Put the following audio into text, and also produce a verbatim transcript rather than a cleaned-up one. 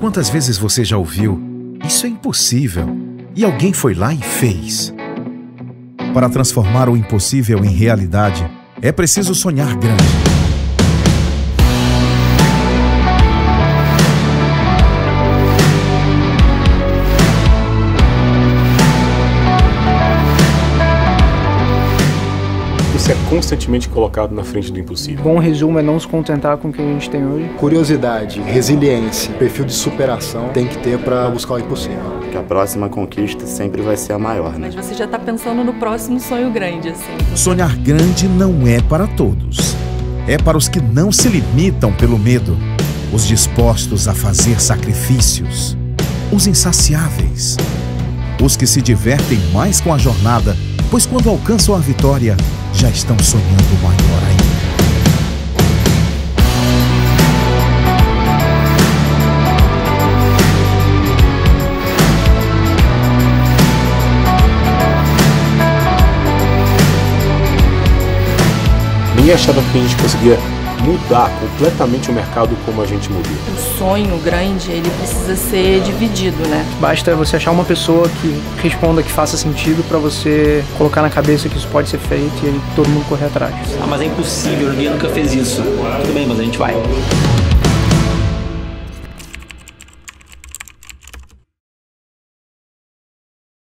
Quantas vezes você já ouviu, isso é impossível, e alguém foi lá e fez? Para transformar o impossível em realidade, é preciso sonhar grande. Você é constantemente colocado na frente do impossível. Bom resumo é não se contentar com o que a gente tem hoje. Curiosidade, resiliência, perfil de superação tem que ter para buscar o impossível. Que a próxima conquista sempre vai ser a maior, né? Mas você já tá pensando no próximo sonho grande, assim. Sonhar grande não é para todos. É para os que não se limitam pelo medo, os dispostos a fazer sacrifícios, os insaciáveis, os que se divertem mais com a jornada, pois quando alcançam a vitória, já estão sonhando maior ainda. Eu achava que a gente conseguia mudar completamente o mercado como a gente mudou. O sonho grande, ele precisa ser dividido, né? Basta você achar uma pessoa que responda, que faça sentido para você colocar na cabeça que isso pode ser feito e todo mundo correr atrás. Ah, mas é impossível, ninguém nunca fez isso. Tudo bem, mas a gente vai.